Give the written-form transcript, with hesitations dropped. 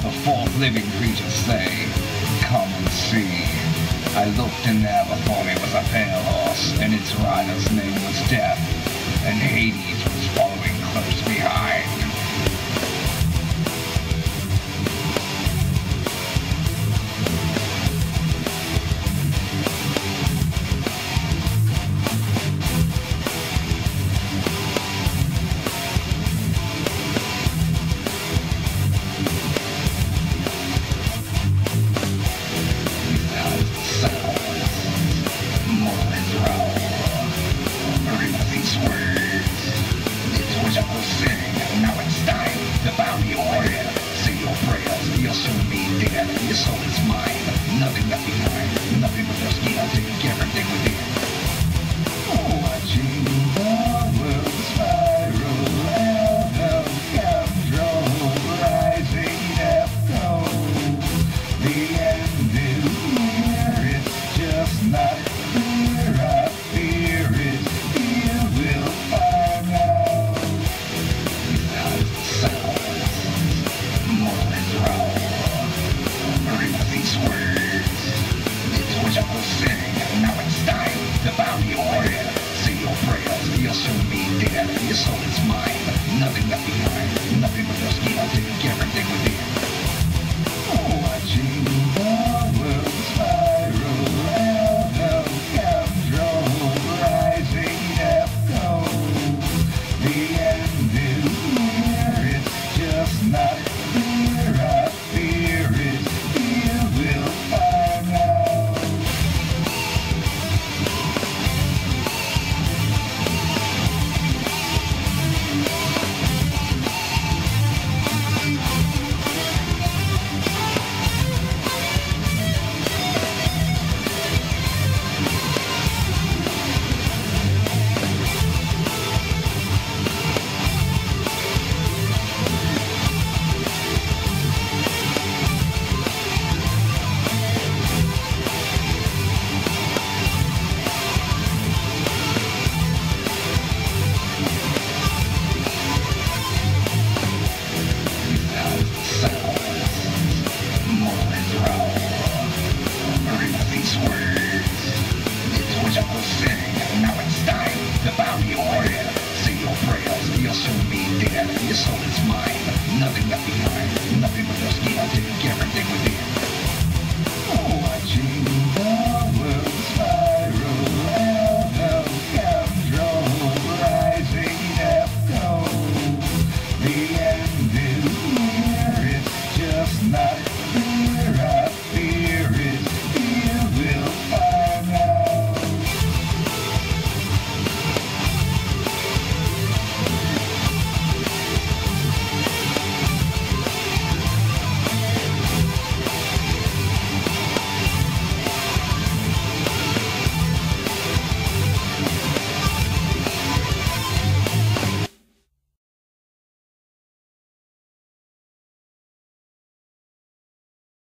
saw the fourth living creature say, "Come and see." I looked and there before me was a pale horse, and its rider's name was Death, and Hades was following close behind. Your soul is mine, nothing left behind, nothing but your skin.